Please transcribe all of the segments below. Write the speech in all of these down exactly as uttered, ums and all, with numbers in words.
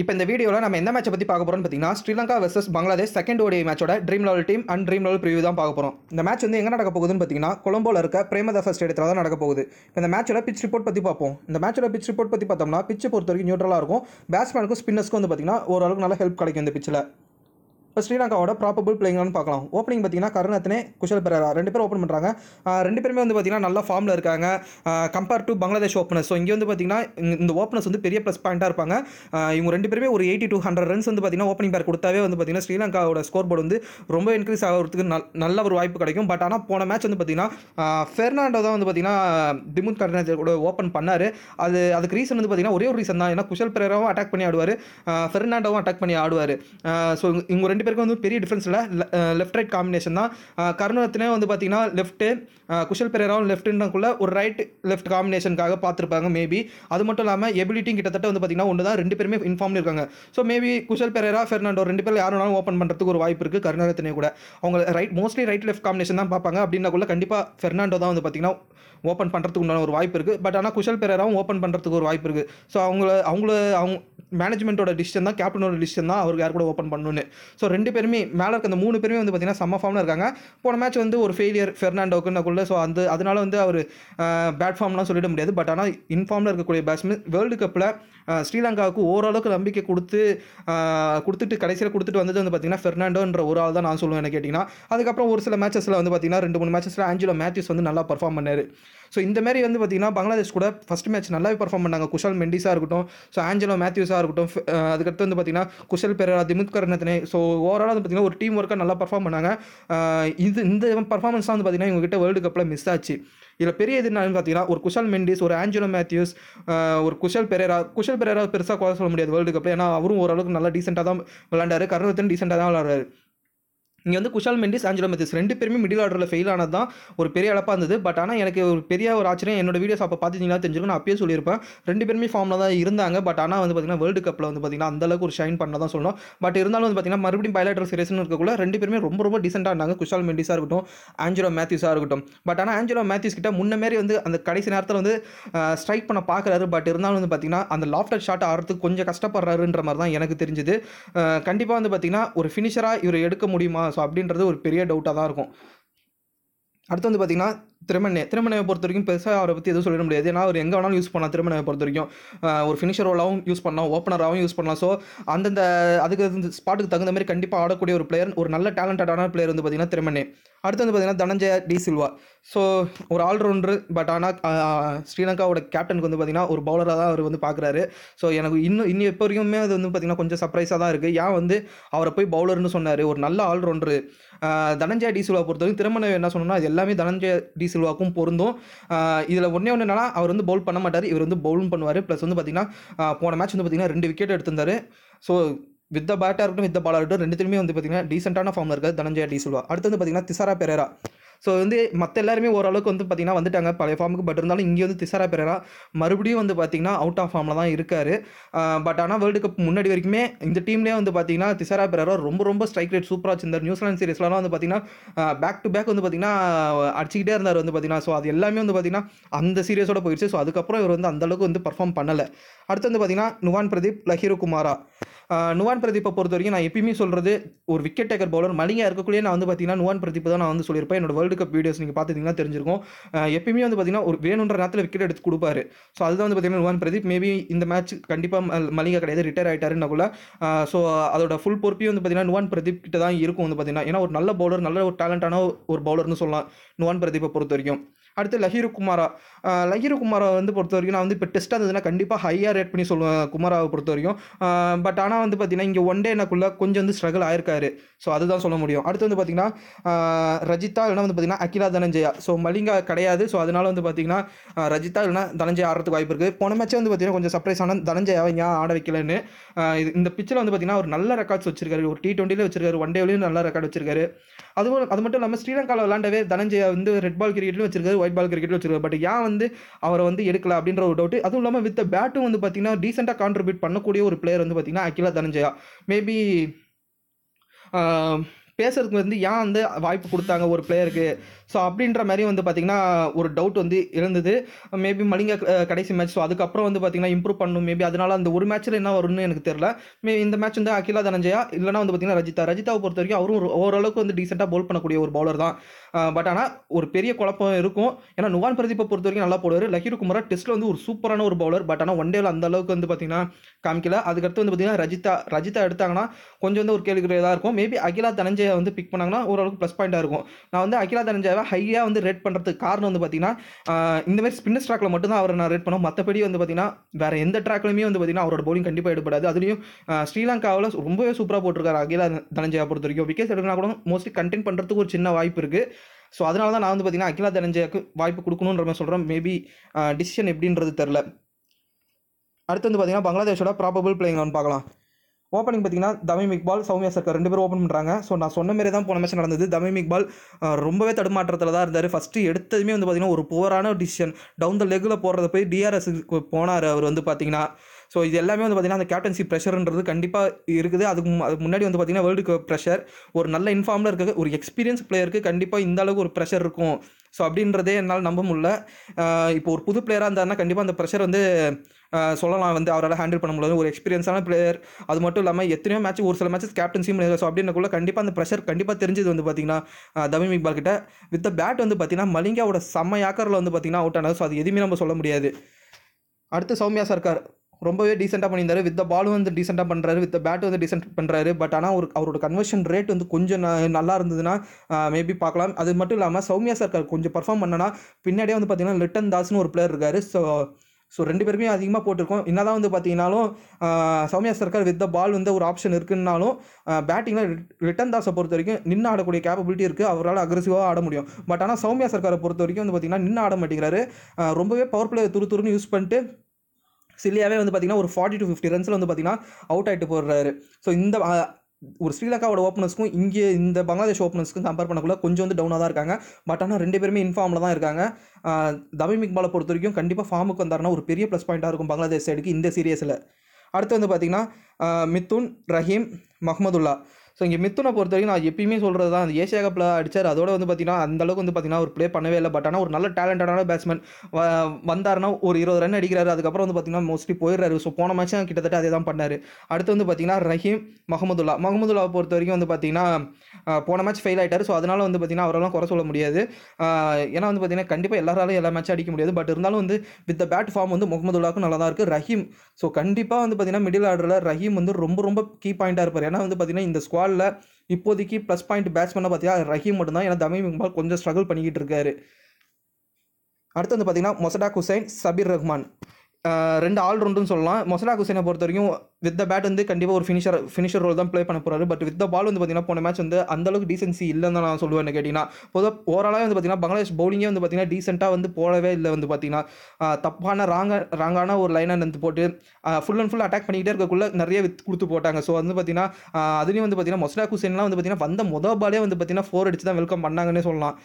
இப்போ இந்த வீடியோவில் நம்ம எந்த மேட்சை பற்றி பார்க்க போகிறோம்னு பார்த்தீங்கன்னா Sri Lanka versus Bangladesh second ODI மேட்சோட dream eleven team and dream eleven preview தான் பார்க்க போகிறோம். இந்த மேட்ச் வந்து எங்கே நடக்க போகுதுன்னு பார்த்தீங்கன்னா கொலம்போவில் இருக்க பிரேமதாசா ஸ்டேடியத்தில் தான் நடக்க போகுது. இப்போ இந்த மேட்சோட பிச் ரிப்போர்ட் பற்றி பார்ப்போம். இந்த மேட்சோட பிச் ரிப்போர்ட் பற்றி பார்த்தோம்னா பிச்சை பொறுத்த வரைக்கும் நியூட்ரலாக இருக்கும். பேட்ஸ்மேனுக்கும் ஸ்பின்னர்ஸ்க்கும் வந்து பார்த்தீங்கன்னா ஓரளவுக்கு நல்லா ஹெல்ப் கிடைக்கும் இந்த பிச்சில். இப்போ ஸ்ரீலங்காவோட ப்ராபபிள் பிளேயிங்னு பார்க்கலாம். ஓப்பனிங் பார்த்தீங்கன்னா கர்ணா அத்தனே, குஷல் பெரேரா ரெண்டு பேரும் ஓப்பன் பண்ணுறாங்க. ரெண்டு பேருமே வந்து பார்த்தீங்கன்னா நல்ல ஃபார்மில் இருக்காங்க compare to Bangladesh openers. So இங்கே வந்து பார்த்தீங்கன்னா இந்த ஓப்பனர்ஸ் வந்து பெரிய ப்ளஸ் பாயிண்ட்டாக இருப்பாங்க. இவங்க ரெண்டு பேருமே ஒரு எயிட்டி டூ ஹண்ட்ரட் ரன்ஸ் வந்து பார்த்தீங்கன்னா ஓப்பனிங் பேர் கொடுத்தாவே வந்து பார்த்தீங்கன்னா ஸ்ரீலங்காவோட ஸ்கோர் போர்டு வந்து ரொம்ப இன்க்ரீஸ் ஆகிறதுக்கு நல் நல்ல ஒரு வாய்ப்பு கிடைக்கும். பட் ஆனால் போன மேட்ச் வந்து பார்த்தீங்கன்னா ஃபெர்னாண்டோ தான் வந்து பார்த்தீங்கன்னா திமுத் கர்ணா கூட ஓப்பன் பண்ணார். அது அதுக்கு ரீசன் வந்து பார்த்தீங்கன்னா ஒரே ஒரு ரீசன் தான். ஏன்னா குஷல் பெரேராவும் அட்டாக் பண்ணி ஆடுவார், ஃபெர்னாண்டோவும் அட்டாக் பண்ணி ஆடுவார். ஸோ இவங்க ரெண்டு பேருக்கு வந்து பெரிய டிஃபரன்ஸ் இல்லை, லெஃப்ட் ரைட் காம்பினேஷன் தான். கர்ணா அத்தனே வந்து பார்த்தீங்கன்னா லெஃப்ட்டு, குஷல் பெரேராவும் லெஃப்ட்டுக்குள்ளே ஒரு ரைட் லெஃப்ட் காம்பினேஷனுக்காக பார்த்துருப்பாங்க மேபி. அது மட்டும் இல்லாமல் எபிலிட்டியும் கிட்டத்தட்ட வந்து பார்த்தீங்கன்னா ஒன்று தான், ரெண்டு பேருமே இன்ஃபார்மில் இருக்காங்க. ஸோ மேபி குஷல் பெரேரா ஃபெர்னாண்டோ ரெண்டு பேர் யாருனாலும் ஓப்பன் பண்ணுறதுக்கு ஒரு வாய்ப்பு இருக்குது. கர்ணா அத்தனே கூட அவங்க right mostly right left combination தான் பார்ப்பாங்க. அப்படின்னாக்குள்ள கண்டிப்பாக ஃபெர்னாண்டோ தான் வந்து பார்த்தீங்கன்னா ஓப்பன் பண்ணுறதுக்கு உண்டான ஒரு வாய்ப்பு இருக்குது. பட் ஆனால் குஷல் பெரேராவும் ஓப்பன் பண்ணுறதுக்கு ஒரு வாய்ப்பு இருக்குது. ஸோ அவங்கள அவங்கள அவங்க மேனேஜ்மெண்ட்டோட டிசிஷன் தான், கேப்டனோட டிசிஷன் தான் அவருக்கு யார் கூட ஓப்பன் பண்ணணுன்னு. ஸோ ரெண்டு பேருமே மேலே இருக்க அந்த மூணு பேருமே வந்து பார்த்தீங்கன்னா செம்ம ஃபார்மில் இருக்காங்க. போன மேட்ச் வந்து ஒரு ஃபெயிலியர் ஃபெர்னாண்டோக்குன்னாக்குள்ளே. ஸோ அந்த அதனால வந்து அவர் பேட் ஃபார்ம்லாம் சொல்லிட முடியாது. பட் ஆனால் இன்ஃபார்மில் இருக்கக்கூடிய பேட்ஸ்மேன் வேர்ல்டு கப்பில் ஸ்ரீலங்காவுக்கு ஓரளவுக்கு நம்பிக்கை கொடுத்து கொடுத்துட்டு கடைசியில் கொடுத்துட்டு வந்தது வந்து பார்த்தீங்கன்னா ஃபெர்னாண்டோன்ற ஒரு ஆள் தான் நான் சொல்லுவேன் என்ன கேட்டிங்கன்னா. அதுக்கப்புறம் ஒரு சில மேட்சஸில் வந்து பார்த்தீங்கன்னா ரெண்டு மூணு மேட்சஸில் ஆஞ்சலோ மேத்யூஸ் வந்து நல்லா பர்ஃபார்ம் பண்ணார். ஸோ இந்த மாதிரி வந்து பார்த்தீங்கன்னா பங்களாதேஷ் கூட ஃபஸ்ட் மேட்ச் நல்லாவே பர்ஃபார்ம் பண்ணாங்க. குஷால் மெண்டிஸாக இருக்கட்டும், ஸோ ஆஞ்சலோ மேத்யூஸாக இருக்கட்டும், அதுக்கடுத்து வந்து பார்த்தீங்கன்னா Kushal Perera, Dimuth Karunaratne. So overall வந்து பார்த்தீங்கன்னா ஒரு டீம் ஒர்க்காக நல்லா பர்ஃபார்ம் பண்ணாங்க. இது இந்த பர்ஃபார்மன்ஸ் தான் வந்து பார்த்தீங்கன்னா இவங்ககிட்ட வேர்ல்டு கப்பில் மிஸ் ஆச்சு. இதில் பெரிய இது என்னன்னு பார்த்தீங்கன்னா ஒரு குஷால் மெண்டிஸ், ஒரு ஆஞ்சலோ மேத்யூஸ், ஒரு குஷல் பெரேரா. குஷல் பெரேரா பெருசாக குறை சொல்ல முடியாது வேர்ல்டு கப்பில், ஏன்னா அவரும் ஓரளவுக்கு நல்லா டீசெண்டாக தான் விளாண்டாரு. கர்ணா அத்தனே டீசெண்டாக தான் விளாடுறாரு. இங்கே வந்து குஷால் மெண்டிஸ், ஆஞ்சலோ மெத்திஸ் ரெண்டு பேருமே மிடில் ஆர்டரில் ஃபெயில் ஆனது தான் ஒரு பெரிய இழப்பாக இருந்தது. பட் ஆனால் எனக்கு ஒரு பெரிய ஒரு ஆச்சரியம், என்னோட வீடியோஸ் அப்போ பார்த்துட்டிங்கன்னா தெரிஞ்சிருக்கும், நான் அப்பயே சொல்லியிருப்பேன் ரெண்டு பேருமே ஃபார்மில் தான் இருந்தாங்க. பட் ஆனால் வந்து பார்த்தீங்கன்னா வேர்ல்டு கப்பில் வந்து பார்த்தீங்கன்னா அந்தளவுக்கு ஒரு ஷைன் பண்ண தான் சொல்லணும். பட் இருந்தாலும் வந்து பார்த்தீங்கன்னா மறுபடியும் பைலாட்ரல் சீரிஸ்னு இருக்கக்குள்ள ரெண்டு பேருமே ரொம்ப ரொம்ப டீசெண்டாக இருந்தாங்க. குஷால் மெண்டிஸாக இருக்கட்டும், ஆஞ்சலோ மேத்யூஸாக இருக்கட்டும். பட் ஆனால் ஆஞ்சலோ மேத்யூஸ் கிட்ட முன்னமாரி வந்து அந்த கடைசி நேரத்தில் வந்து ஸ்ட்ரைக் பண்ண பார்க்குறாரு. பட் இருந்தாலும் வந்து பார்த்தீங்கன்னா அந்த லாஃப்டர் ஷாட் ஆடுறதுக்கு கொஞ்சம் கஷ்டப்படுறாருன்ற மாதிரி தான் எனக்கு தெரிஞ்சுது. கண்டிப்பாக வந்து பார்த்தீங்கன்னா ஒரு ஃபினிஷராக இவர் எடுக்க முடியுமா ஸோ அப்படின்றது ஒரு பெரிய டவுட்டாக தான் இருக்கும். அடுத்து வந்து பார்த்தீங்கன்னா திருமண்ணே திருமணையை பொறுத்த வரைக்கும் பெருசாக அவரை பற்றி எதுவும் சொல்லிட முடியாது. ஏன்னா அவர் எங்கே வேணாலும் யூஸ் பண்ணலாம். திருமணையை பொறுத்த வரைக்கும் ஒரு ஃபினிஷர் ரோலாகவும் யூஸ் பண்ணலாம், ஓப்பனராகவும் யூஸ் பண்ணலாம். ஸோ அந்தந்த அதுக்கு ஸ்பாட்டுக்கு தகுந்த மாதிரி கண்டிப்பாக ஆடக்கூடிய ஒரு பிளேயர், ஒரு நல்ல டேலண்டடான பிளேயர் வந்து பார்த்தீங்கன்னா திருமண்ணே. அடுத்து வந்து பார்த்தீங்கன்னா தனஞ்சய டி சில்வா. ஸோ ஒரு ஆல்ரவுண்டர். பட் ஆனால் ஸ்ரீலங்காவோட கேப்டனுக்கு வந்து பார்த்தீங்கன்னா ஒரு பவுலராக தான் அவர் வந்து பார்க்குறாரு. ஸோ எனக்கு இன்னும் இன்னும் எப்போ வரைக்குமே அது வந்து பார்த்தீங்கன்னா கொஞ்சம் சர்ப்ரைஸாக தான் இருக்குது. ஏன் வந்து அவரை போய் பவுலர்னு சொன்னார்? ஒரு நல்ல ஆல்ரவுண்டரு தனஞ்சய டி சில்வா பொறுத்த வரைக்கும் திருமண என்ன சொன்னோம்னா அது எல்லாமே தனஞ்சய டி சில்வாக்கும் பொருந்தும். இதில் ஒன்றே ஒன்று என்னன்னா அவர் வந்து பவுல் பண்ண மாட்டார், இவர் வந்து பவுலும் பண்ணுவார். ப்ளஸ் வந்து பார்த்தீங்கன்னா போன மேட்ச் வந்து பார்த்தீங்கன்னா ரெண்டு விக்கெட் எடுத்திருந்தாரு. ஸோ வித் பேட்டாக இருக்கட்டும், வித் பாலாக இருக்கட்டும், ரெண்டுத்துலையுமே வந்து பார்த்தீங்கன்னா டீசெண்டான ஃபார்மில் இருக்காது தனஞ்சய டி சில்வா. அடுத்து வந்து பார்த்தீங்கன்னா திசாரா பெரேரா. ஸோ வந்து மற்ற எல்லாருமே ஓரளவுக்கு வந்து பார்த்தீங்கன்னா வந்துட்டாங்க பழைய ஃபார்முக்கு. பட் இருந்தாலும் இங்கே வந்து திசாரா பெரேரா மறுபடியும் வந்து பார்த்தீங்கன்னா அவுட் ஆஃப் ஃபார்மில் தான் இருக்கார். பட் ஆனால் வேர்ல்டு கப் முன்னாடி வரைக்குமே இந்த டீம்லேயே வந்து பார்த்தீங்கன்னா திசாரா பெரேரா ரொம்ப ரொம்ப ஸ்ட்ரைக் ரேட் சூப்பராக வச்சிருந்தார். நியூசிலாந்து சீரிஸ்லாம் வந்து பார்த்தீங்கன்னா பேக் டு பேக் வந்து பார்த்தீங்கன்னா அடிச்சிக்கிட்டே இருந்தார் வந்து பார்த்தீங்கன்னா. ஸோ அது எல்லாமே வந்து பார்த்தீங்கன்னா அந்த சீரியஸோட போயிடுச்சு. ஸோ அதுக்கப்புறம் இவர் வந்து அந்தளவுக்கு வந்து பர்ஃபார்ம் பண்ணலை. அடுத்து வந்து பார்த்தீங்கன்னா நுவான் பிரதீப், லஹிரு குமாரா. நுவான் பிரதீப்பை பொறுத்த வரைக்கும் நான் எப்பயுமே சொல்கிறது ஒரு விக்கெட் டேக்கர் பவுலர் மலிங்காக இருக்கக்குள்ளேயே நான் வந்து பார்த்தீங்கன்னா நுவான் பிரதீப் தான் நான் வந்து சொல்லியிருப்பேன். என்னோட வேர்ல்டு கப் வீடியோஸ் நீங்கள் பார்த்துட்டிங்கன்னா தெரிஞ்சிருக்கும். எப்பயுமே வந்து பார்த்தீங்கன்னா ஒரு வேணுன்ற நேரத்தில் விக்கெட் எடுத்து கொடுப்பாரு. ஸோ அதுதான் வந்து பார்த்தீங்கன்னா நுவான் பிரதீப். மேபி இந்த மேட்ச் கண்டிப்பாக மலிங்கா கிடையாது, ரிட்டையர் ஆகிட்டாருன்னா கூட. ஸோ அதோட ஃபுல் பொறுப்பையும் வந்து பார்த்தீங்கன்னா நுவான் பிரதீப் கிட்ட தான் இருக்கும் வந்து பார்த்தீங்கன்னா. ஏன்னா ஒரு நல்ல பவுலர், நல்ல ஒரு டேலண்டான ஒரு பவுலர்னு சொல்லலாம் நுவான் பிரதீப்பை பொறுத்த வரைக்கும். அடுத்து லஹிரு குமாரா. லஹிரு குமாரா வந்து பொறுத்த வரைக்கும் நான் வந்து இப்போ டெஸ்ட்டாக இருந்ததுன்னா கண்டிப்பாக ஹையாக ரேட் பண்ணி சொல்லுவேன் குமாராவை பொறுத்த வரைக்கும். பட் ஆனால் வந்து பார்த்தீங்கன்னா இங்கே ஒன் டே எனக்குள்ளே கொஞ்சம் வந்து ஸ்ட்ரகிள் ஆயிருக்காரு. ஸோ அதுதான் சொல்ல முடியும். அடுத்து வந்து பார்த்தீங்கன்னா ரஜிதா இல்லைனா வந்து பார்த்தீங்கன்னா அகிலா தனஞ்சயா. ஸோ மலிங்கா கிடையாது. ஸோ அதனால் வந்து பார்த்தீங்கன்னா ரஜிதா இல்லைனா தனஞ்சயா ஆடுறதுக்கு வாய்ப்பு இருக்குது. போன மேட்சே வந்து பார்த்தீங்கன்னா கொஞ்சம் சர்ப்ரைஸான தனஞ்சயாவை ஏன் ஆட வைக்கலன்னு. இது இந்த பிச்சில் வந்து பார்த்தீங்கன்னா ஒரு நல்ல ரெக்கார்ட்ஸ் வச்சிருக்காரு. ஒரு டி டுவெண்ட்டிலே வச்சிருக்காரு, ஒன் டேவிலையும் நல்ல ரெக்கார்ட் வச்சிருக்காரு. அதுவும் அது மட்டும் இல்லாமல் ஸ்ரீலங்காவில் விளாண்டவே தனஞ்சயா வந்து ரெட் பால் கிரிக்கெட்லையும் வச்சிருக்காரு, ஒயிட் பால் கிரிக்கெட்லையும் வச்சிருக்காரு. பட் ஏன் வந்து அவரை வந்து எடுக்கல அப்படின்ற ஒரு டவுட். அதுவும் இல்லாமல் வித் பேட்டும் வந்து பார்த்தீங்கன்னா டீசெண்டாக கான்ட்ரிபியூட் பண்ணக்கூடிய ஒரு பிளேயர் வந்து பார்த்தீங்கன்னா அகிலா தனஞ்சயா. மேபி பேசுறதுக்கு வந்து ஏன் வந்து வாய்ப்பு கொடுத்தாங்க ஒரு பிளேயருக்கு? ஸோ அப்படின்ற மாதிரி வந்து பார்த்திங்கன்னா ஒரு டவுட் வந்து இருந்தது. மேபி மலிங்க கடைசி மேட்ச், ஸோ அதுக்கப்புறம் வந்து பார்த்திங்கன்னா இம்ப்ரூவ் பண்ணணும். மேபி அதனால் அந்த ஒரு மேட்ச்சில் என்ன வரும்னு எனக்கு தெரியல. மே இந்த மேட்ச் வந்து அகிலா தனஞ்சயா இல்லைனா வந்து பார்த்திங்கன்னா ரஜிதா ரஜிதாவை பொறுத்த வரைக்கும் அவரும் ஓரளவுக்கு வந்து டீசெண்டாக பவுல் பண்ணக்கூடிய ஒரு பவுலர் தான். பட் ஆனால் ஒரு பெரிய குழப்பம் இருக்கும். ஏன்னா நுவான் பிரதீப்பை பொறுத்த வரைக்கும் நல்லா போடுவார். லஹிரு குமாரா டெஸ்ட்டில் வந்து ஒரு சூப்பரான ஒரு பவுலர். பட் ஆனால் ஒன் டேவில் அந்த அளவுக்கு வந்து பார்த்திங்கன்னா காமிக்கல. அதுக்கடுத்து வந்து பார்த்திங்கன்னா ரஜிதா ரஜிதா எடுத்தாங்கன்னா கொஞ்சம் வந்து ஒரு கேள்விக்குரியதாக இருக்கும். மேபி அகிலா தனஞ்சயா வந்து பிக் பண்ணாங்கன்னா ஓரளவுக்கு ப்ளஸ் பாயிண்டாக இருக்கும். நான் வந்து அகிலா தனஞ்சயாவை ஹையாக வந்து ரேட் பண்ணுறதுக்கு காரணம் வந்து பார்த்திங்கன்னா இந்தமாதிரி ஸ்பின்னர்ஸ் ட்ராக்கில் மட்டும்தான் அவரை நான் ரேட் பண்ணோம். மற்றபடி வந்து பார்த்திங்கன்னா வேறு எந்த ட்ராக்லையுமே வந்து பார்த்திங்கன்னா அவரோட பவுலிங் கண்டிப்பாக எடுப்படாது. அதுலேயும் ஸ்ரீலங்காவில் ரொம்பவே சூப்பராக போட்டிருக்காரு அகிலா தனஞ்சயா பொறுத்த வரைக்கும். விக்கெட் எடுக்கனா கூட மோஸ்ட்லி கண்டெயின் பண்ணுறதுக்கு ஒரு சின்ன வாய்ப்பு இருக்குது. ஸோ அதனால தான் நான் வந்து பார்த்திங்கன்னா அகிலா தனஞ்சயாவுக்கு வாய்ப்பு கொடுக்கணுன்ற மாதிரி சொல்கிறேன். மேபி டிசிஷன் எப்படின்றது தெரில. அடுத்து வந்து பார்த்திங்கன்னா பங்களாதேஷோட ப்ராபபிள் பிளேயிங் ஒன்று பார்க்கலாம். ஓப்பனிங் பார்த்திங்கன்னா தமிம் இக்பால், சௌமியா சர்க்கார் ரெண்டு பேரும் ஓப்பன் பண்ணுறாங்க. ஸோ நான் சொன்ன மாதிரி தான் போன மேட்ச் நடந்தது. தமிம் இக்பால் ரொம்பவே தடுமாற்றத்தில் தான் இருந்தார். ஃபஸ்ட்டு எடுத்ததுமே வந்து பார்த்திங்கன்னா ஒரு புவரான டிசிஷன், டவுன் த லெக்கில் போடுறத போய் டிஆர்எஸ்க்கு போனார் அவர் வந்து பார்த்திங்கன்னா. ஸோ இது எல்லாமே வந்து பார்த்திங்கன்னா அந்த கேப்டன்சி ப்ரெஷர்ன்றது கண்டிப்பாக இருக்குது. அதுக்கு அதுக்கு முன்னாடி வந்து பார்த்திங்கன்னா வேர்ல்டு கப் ப்ரெஷர் ஒரு நல்ல இன்ஃபார்மில் இருக்க ஒரு எக்ஸ்பீரியன்ஸ் பிளேயருக்கு கண்டிப்பாக இந்த அளவுக்கு ஒரு ப்ரெஷர் இருக்கும். ஸோ அப்படின்றதே என்னால் நம்ப முடியல. இப்போ ஒரு புது பிளேயராக இருந்தாருன்னா கண்டிப்பாக அந்த ப்ரெஷர் வந்து சொல்லலாம் வந்து அவரால் ஹேண்டில் பண்ண முடியாது. ஒரு எக்ஸ்பீரியன்ஸான பிளேயர், அது மட்டும் இல்லாமல் எத்தனையோ மேட்ச் ஒரு சில மேட்சஸ் கேப்டன்சியும் இல்லை. ஸோ அப்படின்னக்குள்ள கண்டிப்பாக அந்த ப்ரெஷர் கண்டிப்பாக தெரிஞ்சது வந்து பார்த்திங்கன்னா தமிம் இக்பால் கிட்ட. வித் பேட் வந்து பார்த்திங்கன்னா மலிங்காவோட செம்ம யாக்கரில் வந்து பார்த்திங்கன்னா அவுட் ஆனது. ஸோ அது எதுவுமே நம்ம சொல்ல முடியாது. அடுத்து சௌமியா சர்க்கார் ரொம்பவே டீசெண்டாக பண்ணியிருந்தார். வித் பாலும் வந்து டீசெண்டாக பண்ணுறாரு, வித் பேட்டும் வந்து டீசென்ட் பண்ணுறாரு. பட் ஆனால் ஒரு அவரோட கன்வர்ஷன் ரேட் வந்து கொஞ்சம் நல்லா இருந்ததுன்னா மேபி பார்க்கலாம். அது மட்டும் இல்லாமல் சௌமியா சர்க்கார் கொஞ்சம் பர்ஃபார்ம் பண்ணனா பின்னாடியே வந்து பார்த்திங்கன்னா லிட்டன் தாஸ்னு ஒரு பிளேயர் இருக்கார். ஸோ ஸோ ரெண்டு பேருமே அதிகமாக போட்டிருக்கோம். என்ன தான் வந்து பார்த்திங்கனாலும் சௌமியா சர்க்கார் வித் பால் வந்து ஒரு ஆப்ஷன் இருக்குன்னாலும் பேட்டிங்கில் ரிட்டன் தாஸை பொறுத்த வரைக்கும் நின்று ஆடக்கூடிய கேப்பபிலிட்டி இருக்குது. அவரால் அக்ரெசிவாக ஆட முடியும். பட் ஆனால் சௌமியா சர்க்காரை பொறுத்த வரைக்கும் வந்து பார்த்திங்கன்னா நின்று ஆட மாட்டேங்கிறாரு. ரொம்பவே பவர் பிளே துரு துருன்னு யூஸ் பண்ணிட்டு சில்லியாவே வந்து பார்த்திங்கன்னா ஒரு ஃபார்ட்டி டு ஃபிஃப்டி ரன்ஸில் வந்து பார்த்திங்கன்னா அவுட் ஆகிட்டு போடுறாரு. ஸோ இந்த ஒரு ஸ்ரீலங்காவோட ஓப்பனர்ஸ்க்கும் இங்கே இந்த பங்களாதேஷ் ஓப்பனர்ஸ்க்கும் கம்பேர் பண்ணக்குள்ள கொஞ்சம் வந்து டவுனாக தான் இருக்காங்க. பட் ஆனால் ரெண்டு பேருமே இன்ஃபார்மில் தான் இருக்காங்க. தமிம் இக்பாலை பொறுத்த வரைக்கும் கண்டிப்பாக ஃபார்முக்கு வந்தாருன்னா ஒரு பெரிய ப்ளஸ் பாயிண்ட்டாக இருக்கும் பங்களாதேஷ் சைடுக்கு இந்த சீரியஸில். அடுத்து வந்து பார்த்திங்கன்னா மிதுன், ரஹீம், மஹ்மதுல்லா. ஸோ இங்கே மிதுனை பொறுத்த வரைக்கும் நான் எப்பயுமே சொல்கிறது தான், அந்த ஏசியா கப்பில் அடித்தார். அதோடு வந்து பார்த்திங்கன்னா அந்தளவுக்கு வந்து பார்த்திங்கன்னா ஒரு ப்ளே பண்ணவே இல்லை. பட் ஆனால் ஒரு நல்ல டேலண்டடான பேட்ஸ்மேன் வந்தாருன்னா ஒரு இருபது ரன் அடிக்கிறாரு, அதுக்கப்புறம் வந்து பார்த்திங்கன்னா மோஸ்ட்லி போயிடுறாரு. ஸோ போன மேட்சும் கிட்டத்தட்ட அதே தான் பண்ணார். அடுத்து வந்து பார்த்திங்கன்னா ரஹீம் மஹ்மதுல்லா மஹ்மதுல்லாவை பொறுத்த வரைக்கும் வந்து பார்த்திங்கன்னா போன மேட்ச் ஃபெயில் ஆகிட்டார். ஸோ அதனால் வந்து பார்த்திங்கன்னா அவரெல்லாம் குறை சொல்ல முடியாது. ஏன்னா வந்து பார்த்திங்கன்னா கண்டிப்பாக எல்லாராலும் எல்லா மேட்சும் அடிக்க முடியாது. பட் இருந்தாலும் வந்து வித் த பேட் ஃபார்ம் வந்து மஹ்மதுல்லாவுக்கும் நல்லா தான் இருக்குது. ரஹீம் ஸோ கண்டிப்பாக வந்து பார்த்திங்கன்னா மிடில் ஆர்டரில் ரஹீம் வந்து ரொம்ப ரொம்ப கீ பாயிண்ட்டாக இருப்பார். ஏன்னா வந்து பார்த்திங்கன்னா இந்த ஸ்குவாட் ல இப்போதைக்கு பிளஸ் பாயிண்ட் பேட்ஸ்மேனா பார்த்தீங்கன்னா ரஹீம் மட்டும் தான். ஏன்னா தமிம் இக்பால் கொஞ்சம் ஸ்ட்ரகிள் பண்ணிக்கிட்டு இருக்காரு. அடுத்து வந்து பார்த்தீங்கன்னா மொசடாக் ஹுசைன், சபீர் ரஹ்மான் ரெண்டு ஆல்ரவுண்டுன்னு சொல்லலாம். மொசடாக் ஹுசைனை பொறுத்த வரைக்கும் வித் த பேட் வந்து கண்டிப்பாக ஒரு ஃபினிஷர் ஃபினிஷர் ரோல் தான் ப்ளே பண்ண போகிறாரு. பட் வித் த பால் வந்து பார்த்திங்கன்னா போன மேட்ச் வந்து அந்தளவுக்கு டீசென்சி இல்லைன்னு தான் நான் சொல்லுவேன். கேட்டிங்கன்னா பொதுவாக ஓவராலாக வந்து பார்த்திங்கன்னா பங்களாதேஷ் பவுலிங்கே வந்து பார்த்திங்கன்னா டீசெண்டாக வந்து போடவே இல்லை. வந்து பார்த்திங்கன்னா தப்பான ராங்க ராங்கான ஒரு லைனாக வந்து போட்டு ஃபுல் அண்ட் ஃபுல் அட்டாக் பண்ணிக்கிட்டே இருக்கக்குள்ளே நிறைய வித் கொடுத்து போட்டாங்க. ஸோ வந்து பார்த்திங்கன்னா அதுலேயும் வந்து பார்த்திங்கன்னா மொசடாக் ஹுசைன்லாம் வந்து பார்த்திங்கன்னா வந்த மொதல் பாலே வந்து பார்த்திங்கன்னா ஃபோர் அடிச்சு தான் வெல்கம் பண்ணாங்கன்னே சொல்லலாம்.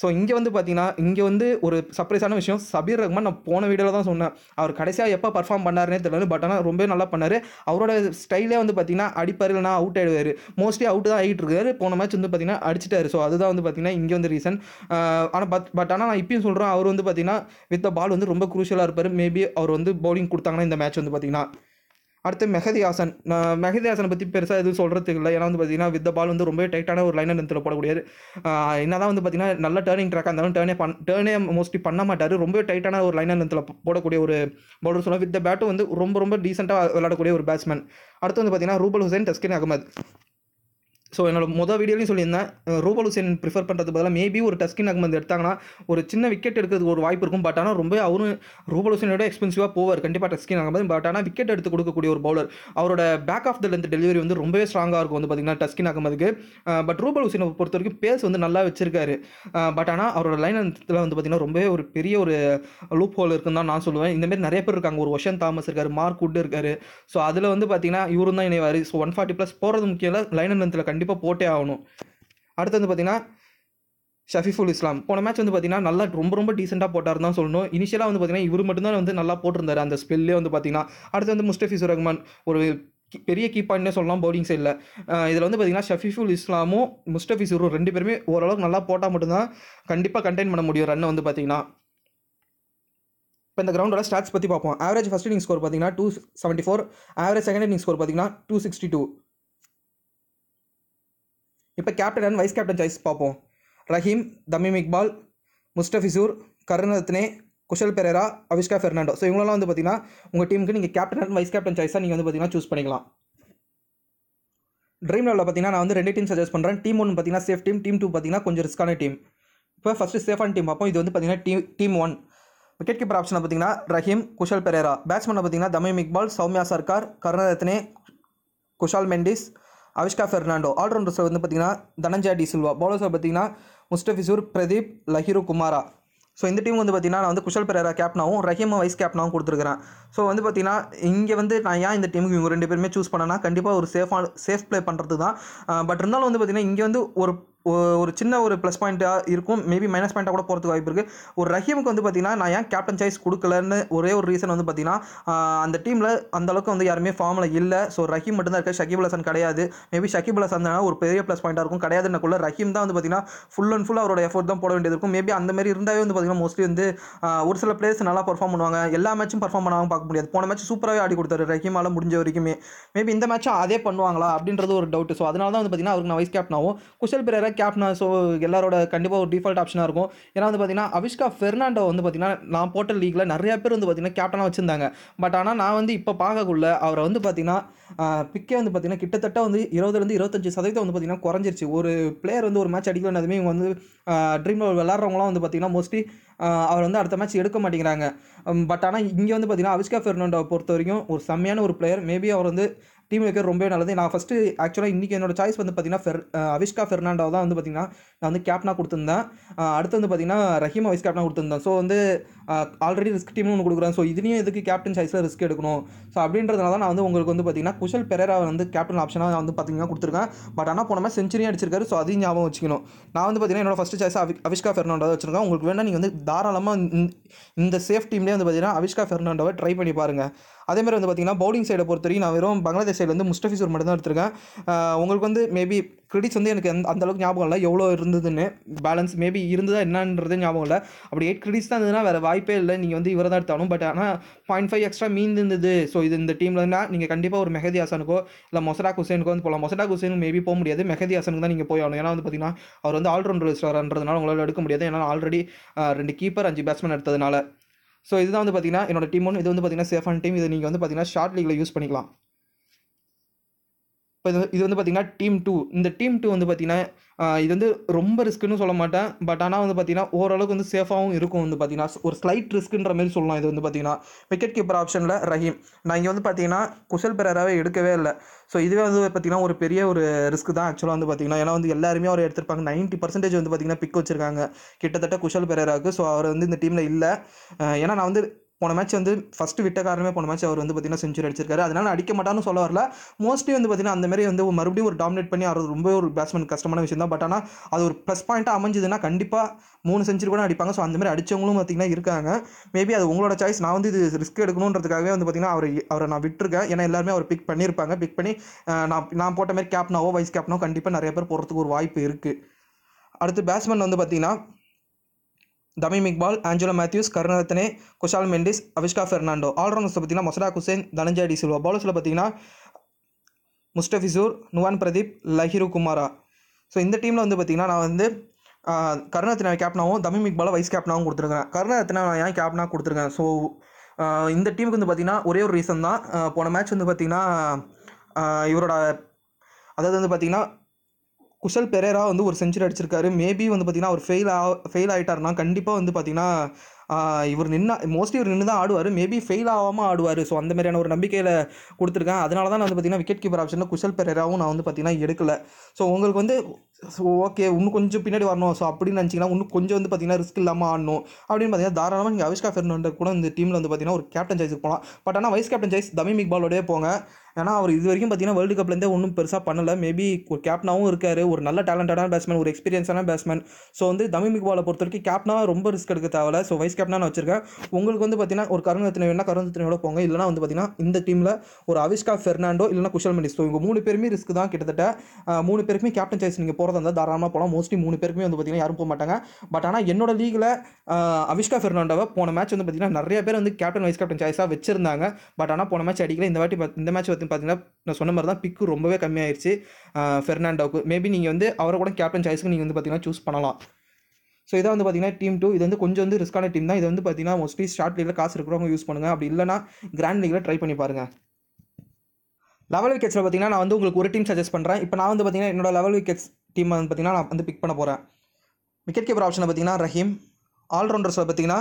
ஸோ இங்கே வந்து பார்த்திங்கன்னா இங்கே வந்து ஒரு சர்ப்ரைஸான விஷயம், சபீர் ரஹ்மான் நான் போன வீடியோவில் தான் சொன்னேன் அவர் கடைசியாக எப்போ பர்ஃபார்ம் பண்ணாருன்னே தெரியல. பட் ஆனால் ரொம்ப நல்லா பண்ணார். அவரோட ஸ்டைலே வந்து பார்த்திங்கன்னா அடிப்பார், இல்லைனா அவுட் ஆகிடுவார். மோஸ்ட்லி அவுட்டு தான் ஆகிட்டு இருக்காரு. போன மேட்ச் வந்து பார்த்திங்கன்னா அடிச்சிட்டாரு. ஸோ அதுதான் வந்து பார்த்திங்கன்னா இங்கே வந்து ரீசன். ஆனால் பட் பட் ஆனால் நான் இப்பயும் சொல்கிறேன், அவர் வந்து பார்த்திங்கன்னா வித் பால் வந்து ரொம்ப குரூஷியலாக இருப்பார். மேபி அவர் வந்து பவுலிங் கொடுத்தாங்கன்னா இந்த மேட்ச் வந்து பார்த்திங்கன்னா. அடுத்து மெஹதி ஹாசன். நான் மெஹதி ஹாசனை பற்றி பெருசாக எதுவும் சொல்கிறதுக்கு இல்லை. ஏன்னா வந்து பார்த்திங்கன்னா வித் பால் வந்து ரொம்ப டைட்டான ஒரு லைனை நிறுத்தில் போடக்கூடியது. என்ன தான் வந்து பார்த்திங்கன்னா நல்ல டேர்னிங் ட்ராக்காக இருந்தாலும் டேர்னே பண் டேர்னே மோஸ்ட்லி பண்ண மாட்டார். ரொம்ப டைட்டான ஒரு லைனை நிறுத்தில் போடக்கூடிய ஒரு பவுலர் சொல்லலாம். வித் பேட்டும் வந்து ரொம்ப ரொம்ப டீசெண்டாக விளையாடக்கூடிய ஒரு பேட்ஸ்மேன். அடுத்து வந்து பார்த்திங்கன்னா ரூபல் ஹுசைன், டஸ்கின் அகமது. ஸோ என்னோட மொதல் வீடியோலையும் சொல்லியிருந்தேன், ரூபல் ஹுசைன் ப்ரிஃபர் பண்ணுறது பதிலாக மேபி ஒரு டஸ்கின் அகமது எடுத்தாங்கன்னா ஒரு சின்ன விக்கெட் எடுக்கிறதுக்கு ஒரு வாய்ப்பு இருக்கும். பட் ஆனால் ரொம்ப அவரும் ரூபல் ஹுசைனோட எக்ஸ்பென்சிவாக போவார் கண்டிப்பாக டஸ்கின் அகமது. பட் ஆனால் விக்கெட் எடுத்து கொடுக்கக்கூடிய ஒரு பவுலர், அவரோட back of the length delivery வந்து ரொம்பவே ஸ்ட்ராங்காக இருக்கும் வந்து பார்த்திங்கன்னா டஸ்கின் அகமதுக்கு. பட் ரூபல் ஹுசைனை பொறுத்த வரைக்கும் பேஸ் வந்து நல்லா வச்சிருக்காரு. பட் ஆனால் அவரோட லைன் வந்து பார்த்திங்கன்னா ரொம்பவே ஒரு பெரிய ஒரு லூப் ஹோல் இருக்குன்னு தான் நான் சொல்லுவேன். இந்தமாரி நிறைய பேர் இருக்காங்க. ஒரு ஒஷன் தாமஸ் இருக்கார், மார்க் உட் இருக்கார். ஸோ அதில் வந்து பார்த்திங்கன்னா இவரும் தான் இணைவார். ஸோ ஒன் ஃபார்ட்டி ப்ளஸ் போகிறது முக்கியம், லைன் லென்த்தில் கண்டிப்பாக போட்டே ஆகணும். அடுத்து வந்து பார்த்திங்கன்னா ஷஃபிஃபுல் இஸ்லாம் போன மேட்ச் வந்து பார்த்திங்கன்னா நல்லா ரொம்ப ரொம்ப டீசெண்டாக போட்டார் தான் சொல்லணும். இனிஷியலாக வந்து பார்த்திங்கன்னா இவர் மட்டும்தான் வந்து நல்லா போட்டிருந்தார் அந்த ஸ்பெல்லே வந்து பார்த்திங்கன்னா. அடுத்து வந்து முஸ்டஃபிசுர் ரஹ்மான் ஒரு பெரிய கீ பாயிண்ட்னே சொல்லலாம் பவுலிங் சைடில். இதில் வந்து பார்த்தீங்கன்னா ஷஃபிஃபுல் இஸ்லாமும் முஸ்டஃபிசூரும் ரெண்டு பேருமே ஓரளவுக்கு நல்லா போட்டால் மட்டும்தான் கண்டிப்பாக கண்டெயின் பண்ண முடியும் ரன்னை வந்து பார்த்தீங்கன்னா. இப்போ இந்த கிரவுண்டோட ஸ்டாட்ஸ் பற்றி பார்ப்போம். ஆவரேஜ் ஃபர்ஸ்ட் இன்னிங் ஸ்கோர் பார்த்தீங்கன்னா two seventy four, average second inning score பார்த்தீங்கன்னா டூ சிக்ஸ்டி டூ. இப்போ captain and vice captain choice பார்ப்போம். ரஹீம், தமீம் இக்பால், முஸ்டஃபிசூர், கர்னா அத்னே, குஷல் பெரேரா, அவிஷ்கா ஃபெர்னாண்டோ. ஸோ இவங்களெல்லாம் வந்து பார்த்தீங்கன்னா உங்கள் டீமுக்கு நீங்கள் கேப்டன் அண்ட் வைஸ் கேப்டன் சாய்ஸாக நீங்கள் வந்து பார்த்தீங்கன்னா சூஸ் பண்ணிக்கலாம். ட்ரீம் லெவலில் பார்த்தீங்கன்னா நான் வந்து ரெண்டு டீம் சஜஸ்ட் பண்ணுறேன். டீம் ஒன்று பார்த்தீங்கன்னா சேஃப் டீம், டீம் டூ பார்த்தீங்கன்னா கொஞ்சம் ரிஸ்க்கான டீம். இப்போ ஃபஸ்ட்டு சேஃபான டீம் பார்ப்போம். இது வந்து பார்த்தீங்கன்னா team team one. Wicket keeper ஆப்ஷனை பார்த்தீங்கன்னா ரஹீம், குஷல் பெரேரா. பேட்ஸ்மேனை பார்த்தீங்கன்னா தமீம் இக்பால், சௌமியா சர்க்கார், கர்னா அத்னே, குஷால் மெண்டிஸ், அவிஷ்கா ஃபெர்னாண்டோ. ஆல்ரவுண்டர்ஸை வந்து பார்த்தீங்கன்னா தனஞ்சய் டி சில்வா. பவுலர்ஸை பார்த்தீங்கன்னா முஸ்டஃபிசூர், பிரதீப், லஹிரு குமாரா. ஸோ இந்த டீம் வந்து பார்த்தீங்கன்னா நான் வந்து குஷல் பெரேரா கேப்டனாகவும் ரஹீமை வைஸ் கேப்டனாகவும் கொடுத்துருக்கிறேன். ஸோ வந்து பார்த்தீங்கன்னா இங்கே வந்து நான் ஏன் இந்த டீமுக்கு இவங்க ரெண்டு பேருமே சூஸ் பண்ணேன்னா கண்டிப்பாக ஒரு சேஃபாக சேஃப் ப்ளே பண்ணுறது தான். பட் இருந்தாலும் வந்து பார்த்தீங்கன்னா இங்கே வந்து ஒரு ஒரு சின்ன ஒரு ப்ளஸ் பாயிண்ட்டாக இருக்கும், மேபி மைனஸ் பாயிண்ட்டாக கூட போகிறதுக்கு வாய்ப்பு இருக்குது. ஒரு ரஹீமுக்கு வந்து பார்த்தீங்கன்னா நான் ஏன் கேப்டன் சாய்ஸ் கொடுக்கலன்னு ஒரே ஒரு ரீசன் வந்து பார்த்தீங்கன்னா அந்த டீமில் அந்தளவுக்கு வந்து யாருமே ஃபார்மில் இல்லை. ஸோ ரஹீம் மட்டும்தான் இருக்காது, ஷகிபுல் ஹசன் கிடையாது. மேபி ஷகிபுல் ஹசன் தானே ஒரு பெரிய ப்ளஸ் பாயிண்ட்டாக இருக்கும், கிடையாதுன்னக்குள்ள ரஹீம் தான் வந்து பார்த்தீங்கன்னா ஃபுல் அண்ட் ஃபுல் அவரோட எஃபோர்ட் தான் போட வேண்டியது இருக்கும். மேபி அந்த மாதிரி இருந்தாவே வந்து பார்த்தீங்கன்னா மோஸ்ட்லி வந்து ஒரு சில பிளேயர்ஸ் நல்லா பர்ஃபார்ம் பண்ணுவாங்க, எல்லா மேட்சும் பர்ஃபார்ம் பண்ணுவாங்க பார்க்க முடியாது. போன மேட்ச் சூப்பராகவே ஆடி கொடுத்தாரு ரஹீமால் முடிஞ்ச வரைக்குமே. மேபி இந்த மேட்சும் அதே பண்ணுவாங்களா அப்படின்றது ஒரு டவுட். ஸோ அதனால தான் வந்து பார்த்தீங்கன்னா அவருக்கு நான் வைஸ் கேப்டனாகவும் குஷல் பெரேரா கேப்டனா. ஸோ எல்லாரோட கண்டிப்பாக ஒரு டிஃபால்ட் ஆப்ஷனாக இருக்கும். ஏன்னா வந்து பார்த்தீங்கன்னா அவிஷ்கா ஃபெர்னாண்டோ வந்து பார்த்தீங்கன்னா நான் போட்ட லீக்கில் நிறைய பேர் வந்து பார்த்தீங்கன்னா கேப்டனாக வச்சுருந்தாங்க. பட் ஆனால் நான் வந்து இப்போ பார்க்கக்குள்ள அவரை வந்து பார்த்தீங்கன்னா பிக்கே வந்து பார்த்தீங்கன்னா கிட்டத்தட்ட வந்து இருபதுலேருந்து இருபத்தஞ்சு சதவீதம் வந்து பார்த்தீங்கன்னா குறைஞ்சிருச்சு. ஒரு பிளேயர் வந்து ஒரு மேட்ச் அடிக்கலன்னதுமே இவங்க வந்து ட்ரீம் லெவல் விளாட்றவங்களாம் வந்து பார்த்தீங்கன்னா மோஸ்ட்லி அவர் வந்து அடுத்த மேட்ச் எடுக்க மாட்டேங்கிறாங்க. பட் ஆனால் இங்கே வந்து பார்த்தீங்கன்னா அவிஷ்கா ஃபெர்னாண்டோவை பொறுத்த வரைக்கும் ஒரு செம்மையான ஒரு பிளேயர். மேபி அவர் வந்து டீம் வைக்கிறது ரொம்பவே நல்லது. நான் ஃபஸ்ட்டு ஆக்சுவலாக இன்றைக்கி என்னோட சாய்ஸ் வந்து பார்த்தீங்கன்னா ஃபெர் அவிஷ்கா ஃபெர்னாண்டோ தான் வந்து பார்த்தீங்கன்னா நான் வந்து கேப்டனாக கொடுத்துருந்தேன். அடுத்து வந்து பார்த்தீங்கன்னா ரஹீம் வைஸ் கேப்டனாக கொடுத்துருந்தேன். ஸோ வந்து ஆல்ரெடி ரிஸ்க் டீம்னு ஒன்று கொடுக்குறேன். ஸோ இதுலேயும் எதுக்கு கேப்டன் சாய்ஸில் ரிஸ்க் எடுக்கணும். ஸோ அப்படின்றதுனால தான் நான் வந்து உங்களுக்கு வந்து பார்த்தீங்கன்னா குஷல் பெரேரா வந்து கேப்டன் ஆப்ஷனாக நான் வந்து பார்த்தீங்கன்னா கொடுத்துருக்கேன். பட் ஆனால் போன மாதிரி செஞ்சுரியும் அடிச்சிருக்காரு. ஸோ அதையும் ஞாபகம் வச்சுக்கணும். நான் வந்து பார்த்தீங்கன்னா என்னோட ஃபஸ்ட்டு சாய்ஸ் அவி அவிஷ்கா ஃபெர்னாண்டோ வச்சுருக்கேன். உங்களுக்கு வேணால் நீங்கள் வந்து தாராளமாக இந்த சேஃப் டீம்லேயே வந்து பார்த்தீங்கன்னா அவிஷ்கா ஃபெர்னாண்டோவை ட்ரை பண்ணி பாருங்கள். அதேமாதிரி வந்து பார்த்தீங்கன்னா பவுலிங் சைடை பொறுத்த வரைக்கும் நான் வெறும் பங்களாதேஷ் சைடில் வந்து முஸ்டஃபிசூர் மட்டும் தான் எடுத்திருக்கேன். உங்களுக்கு வந்து மேபி கிரெடிட்ஸ் வந்து எனக்கு அந்த அந்தளவுக்கு ஞாபகம் இல்லை, எவ்வளோ இருந்ததுன்னு பேலன்ஸ் மேபி இருந்ததா என்னன்றது ஞாபகம் இல்லை. அப்படி எயிட் கிரெடிட்ஸ் தான் இருந்ததுன்னா வேறு வாய்ப்பே இல்லை, நீங்கள் வந்து இவரை தான் எடுத்தாலும். பட் ஆனால் பாயிண்ட் ஃபைவ் எக்ஸ்ட்ரா மீந்து இருந்தது. ஸோ இது இந்த டீம்லன்னா நீங்கள் கண்டிப்பாக ஒரு மெஹதி ஹாசனுக்கோ இல்லை மொசடாக் ஹுசேனுக்கோ வந்து போகலாம். மொசடாக் ஹுசேனுக்கு மேபி போக முடியாது, மெஹதி ஹாசனுக்கு தான் நீங்கள் போய் ஆகணும். ஏன்னா வந்து பார்த்தீங்கன்னா அவர் வந்து ஆல்ரவுண்டர்ன்றதுனால உங்களால் எடுக்க முடியாது. ஏன்னா ஆல்ரெடி ரெண்டு கீப்பர் அஞ்சு பேட்ஸ்மேன் எடுத்ததுனால. ஸோ இதுதான் வந்து பார்த்தீங்கன்னா என்னோட டீம் ஒன்று. இது வந்து பார்த்தீங்கன்னா சேஃபான டீம். இது நீங்கள் வந்து பார்த்தீங்கன்னா ஷார்ட் லீக்கில் யூஸ் பண்ணிக்கலாம். இப்போ இது இது வந்து பார்த்தீங்கன்னா டீம் டூ. இந்த டீம் டூ வந்து பார்த்தீங்கன்னா இது வந்து ரொம்ப ரிஸ்க்குன்னு சொல்ல மாட்டேன். பட் ஆனால் வந்து பார்த்தீங்கன்னா ஓரளவுக்கு வந்து சேஃபாகவும் இருக்கும். வந்து பார்த்தீங்கன்னா ஒரு ஸ்லைட் ரிஸ்க்குன்ற மாதிரி சொல்லலாம். இது வந்து பார்த்தீங்கன்னா விக்கெட் கீப்பர் ஆப்ஷனில் ரஹீம். நான் இங்கே வந்து பார்த்தீங்கன்னா குஷல் பெரேராவே எடுக்கவே இல்லை. ஸோ இதுவே வந்து பார்த்தீங்கன்னா ஒரு பெரிய ஒரு ரிஸ்க் தான் ஆக்சுவலாக வந்து பார்த்தீங்கன்னா. ஏன்னா வந்து எல்லாருமே அவர் எடுத்திருப்பாங்க, நைன்ட்டி பர்சன்டேஜ் வந்து பார்த்தீங்கன்னா பிக் வச்சுருக்காங்க கிட்டத்தட்ட குஷல் பெரேராவுக்கு. ஸோ அவர் வந்து இந்த டீமில் இல்லை. ஏன்னா நான் வந்து போன மேட்ச் வந்து ஃபஸ்ட்டு விட்ட காரணமே போன மேட்ச் அவர் வந்து பார்த்தீங்கன்னா செஞ்சுரி அடிச்சிருக்காரு. அதனால் அடிக்க மாட்டான்னு சொல்ல வரல. மோஸ்ட்லி வந்து பார்த்தீங்கன்னா அந்தமாரி வந்து மறுபடியும் ஒரு டாமினேட் பண்ணி அவர் ரொம்ப ஒரு பேட்ஸ்மேன் கஷ்டமான விஷயம் தான். பட் ஆனால் அது ஒரு ப்ளஸ் பாயிண்ட்டாக அமைஞ்சதுன்னா கண்டிப்பாக மூணு செஞ்சுரி கூட அடிப்பாங்க. ஸோ அந்தமாதிரி அடித்தவங்களும் பார்த்தீங்கன்னா இருக்காங்க. மேபி அது உங்களோட சாய்ஸ். நான் வந்து இது ரிஸ்க் எடுக்கணுன்றதுக்காகவே வந்து பார்த்தீங்கன்னா அவர் அவரை நான் விட்டுருக்கேன். ஏன்னா எல்லாருமே அவர் பிக் பண்ணியிருப்பாங்க. பிக் பண்ணி நான் நான் போட்ட மாதிரி கேப்டனாவோ வைஸ் கேப்டனோ கண்டிப்பாக நிறைய பேர் போகிறதுக்கு ஒரு வாய்ப்பு இருக்குது. அடுத்து பேட்ஸ்மேன் வந்து பார்த்தீங்கன்னா தமீம் இக்பால், ஆஞ்சலோ மேத்யூஸ், கர்னா அத்னே, குஷால் மெண்டிஸ், அவிஷ்கா ஃபெர்னாண்டோ. ஆல்ரவுண்டர்ஸில் பார்த்தீங்கன்னா மொசடாக் ஹுசேன், தனஞ்சய் டி சில்வா. பவுலர்ஸில் பார்த்தீங்கன்னா முஸ்டஃபிசூர், நுவான் பிரதீப், லஹிரு குமாரா. ஸோ இந்த டீமில் வந்து பார்த்தீங்கன்னா நான் வந்து கர்னா அத்னே கேப்டனாகவும் தமீம் இக்பாலை வைஸ் கேப்டனாகவும் கொடுத்துருக்கேன். கர்னா அத்னே நான் ஏன் கேப்டனாக கொடுத்துருக்கேன். ஸோ இந்த டீமுக்கு வந்து பார்த்தீங்கன்னா ஒரே ஒரு ரீசன் தான். போன மேட்ச் வந்து பார்த்தீங்கன்னா இவரோட அதாவது வந்து பார்த்தீங்கன்னா குஷல் பெரேரா வந்து ஒரு செஞ்சுரி அடிச்சிருக்காரு. மேபி வந்து பார்த்தீங்கன்னா அவர் ஃபெயில் ஆ ஃபெயில் ஆகிட்டாருனா கண்டிப்பாக வந்து பார்த்தீங்கன்னா இவர் நின்னா மோஸ்ட்லி இவர் நின்று தான் ஆடுவார். மேபி ஃபெயில் ஆகாமல் ஆடுவார். ஸோ அந்த மாதிரியான ஒரு நம்பிக்கையில் கொடுத்துருக்கேன். அதனால தான் நான் வந்து பார்த்தீங்கன்னா விக்கெட் கீப்பர் ஆப்ஷனில் குஷல் பெரேராவும் நான் வந்து பார்த்தீங்கன்னா எடுக்கலை. ஸோ உங்களுக்கு வந்து ஓகே இன்னும் கொஞ்சம் பின்னாடி வரணும் ஸோ அப்படின்னு நினச்சிங்கன்னா இன்னும் கொஞ்சம் வந்து பார்த்தீங்கன்னா ரிஸ்க் இல்லாமல் ஆடணும் அப்படின்னு பார்த்தீங்கன்னா தாராளமாக நீங்கள் அவிஷ்கா ஃபெர்னாண்டோ கூட இந்த டீமில் வந்து பார்த்தீங்கன்னா ஒரு கேப்டன் சாய்ஸுக்கு போகலாம். பட் ஆனால் வைஸ் கேப்டன் சாய்ஸ் தமீம் இக்பாலோடய போங்க. ஏன்னா அவர் இது வரைக்கும் பார்த்தீங்கன்னா வேர்ல்டு கப்லேருந்தே ஒன்றும் பெருசாக பண்ணலை. மேபி ஒரு கேப்டனாகவும் இருக்கார், ஒரு நல்ல டேலண்டடான பேட்ஸ்மேன், ஒரு எக்ஸ்பீரியன்ஸான பேட்ஸ்மேன். ஸோ வந்து தமிழ் இக்பாலை பொறுத்த வரைக்கும் கேப்டனாக ரொம்ப ரிஸ்க் எடுக்க தேவையில்ல. ஸோ வைஸ் கேப்டனாக நான் வச்சிருக்கேன். உங்களுக்கு வந்து பார்த்தீங்கன்னா ஒரு கருணா அத்தினே வேணா கருணா அத்தினேயோட போங்க, இல்லைனா வந்து பார்த்தீங்கன்னா இந்த டீமில் ஒரு அவிஷ்கா ஃபெர்னாண்டோ இல்லைனா குஷல் மெண்டிஸ். ஸோ இவங்க மூணு பேருமே ரிஸ்க் தான், கிட்டத்தட்ட மூணு பேருக்குமே கேப்டன் சாய்ஸ் நீங்கள் போகிறதா இருந்தால் தாராளமாக போகலாம். மோஸ்ட்லி மூணு பேருக்குமே வந்து பார்த்தீங்கன்னா யாரும் போக மாட்டாங்க. பட் ஆனால் என்னோட லீகில் அவிஷ்கா ஃபெர்னாண்டோவை போன மேட்ச் வந்து பார்த்தீங்கன்னா நிறைய பேர் வந்து கேப்டன் வைஸ் கேப்டன் சாய்ஸாக வச்சிருந்தாங்க. பட் ஆனால் போன மேட்ச் அடிக்கல. இந்த வாட்டி இந்த மேட்ச் வந்து பார்த்தீங்கன்னா நான் சொன்ன மாதிரி தான் பிக்கு ரொம்பவே கம்மியாகிடுச்சு ஃபெர்னாண்டோவுக்கு. மேபி நீங்கள் வந்து அவரை கூட கேப்டன் சாய்ஸுக்கு நீங்கள் வந்து பார்த்தீங்கன்னா சூஸ் பண்ணலாம். ஸோ இதை வந்து பார்த்தீங்கன்னா டீம் டூ, இது வந்து கொஞ்சம் வந்து ரிஸ்க்கான டீம் தான். இது வந்து பார்த்தீங்கன்னா மோஸ்ட்லி ஷார்ட் லீகில் காசு இருக்கிறவங்க யூஸ் பண்ணுங்கள், அப்படி இல்லைனா கிராண்ட் லீகில் ட்ரை பண்ணி பாருங்கள். லெவல் விக்கெட்ஸில் பார்த்தீங்கன்னா நான் வந்து உங்களுக்கு ஒரு டீம் சஜஸ்ட் பண்ணுறேன். இப்போ நான் வந்து பார்த்தீங்கன்னா என்னோட லெவல் விக்கெட்ஸ் டீம் வந்து பார்த்தீங்கன்னா நான் வந்து பிக் பண்ண போகிறேன். விக்கெட் கீப்பர் ஆப்ஷனில் பார்த்தீங்கன்னா ரஹீம், ஆல்ரவுண்டர்ஸில் பார்த்தீங்கன்னா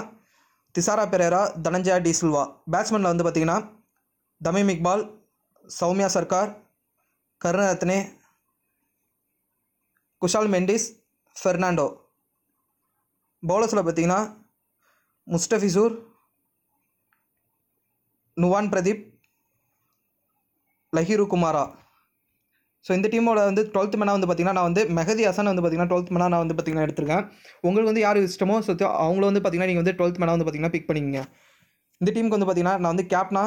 திசாரா பெரேரா, தனஞ்சயா டி சில்வா. பேட்ஸ்மேனில் வந்து பார்த்தீங்கன்னா தமீம் இக்பால், சௌமியா சர்க்கார், கர்னா அத்னே, குஷால் மெண்டிஸ், ஃபெர்னாண்டோ. பவுலர்ஸில் பார்த்தீங்கன்னா முஸ்டஃபிசூர், நுவான் பிரதீப், லஹிரு குமாரா. ஸோ இந்த டீமோட வந்து டுவெல்த் மேனாக வந்து பார்த்தீங்கன்னா நான் வந்து மெஹதி ஹசன் வந்து பார்த்தீங்கன்னா டுவெல்த் மேனாக நான் வந்து பார்த்தீங்கன்னா எடுத்திருக்கேன். உங்களுக்கு வந்து யார் இஷ்டமோ ஸோ அவங்கள வந்து பார்த்தீங்கன்னா நீங்கள் வந்து டுவெல்த் மேனாக வந்து பார்த்தீங்கன்னா பிக் பண்ணிக்கங்க. இந்த டீமுக்கு வந்து பார்த்தீங்கன்னா நான் வந்து கேப்டனா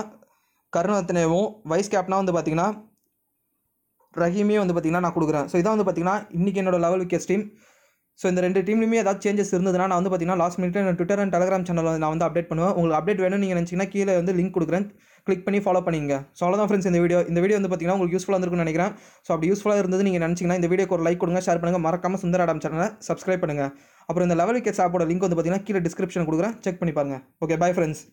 கருணா அத்தினேவும் வைஸ் கேப்டனாக வந்து பார்த்தீங்கன்னா ரஹீமையும் வந்து பார்த்தீங்கன்னா நான் கொடுக்குறேன். ஸோ இதான் வந்து பார்த்தீங்கன்னா இன்றைக்கி என்னோட லெவல் விக்கெட்ஸ் டீம். ஸோ இந்த ரெண்டு டீம்லையுமே ஏதாவது சேஞ்சஸ் இருந்ததுன்னா நான் வந்து பார்த்தீங்கன்னா லாஸ்ட் மினிட்ல நான் ட்விட்டர் அண்ட் டெலிகிராம் சேனலில் நான் வந்து அப்டேட் பண்ணுவேன். உங்களுக்கு அப்டேட் வேணும்னு நீங்கள் நினச்சிங்கன்னா கீழே வந்து லிங்க் கொடுக்குறேன், கிளிக் பண்ணி ஃபாலோ பண்ணிங்க. ஸோ அவ்வளோதான் ஃப்ரெண்ட்ஸ், இந்த வீடியோ இந்த வீடியோ வந்து பார்த்தீங்கன்னா உங்களுக்கு யூஸ்ஃபுல்லாக இருக்குன்னு நினைக்கிறேன். ஸோ அப்படி யூஸ்ஃபுல்லாக இருந்தது நீங்கள் நினச்சிங்கன்னா இந்த வீடியோக்கு ஒரு லைக் கொடுங்க, ஷேர் பண்ணுங்கள், மறக்காமல் சுந்தர் ஆடம் சேனலை சப்ஸ்கிரைப் பண்ணுங்கள். அப்புறம் இந்த லெவல் விக்கெட்ஸ் ஆப்போட லிங்க் வந்து பார்த்தீங்கன்னா கீழே டிஸ்கிரிப்ஷன் கொடுக்குறேன், செக் பண்ணி பாருங்கள். Okay, bye friends.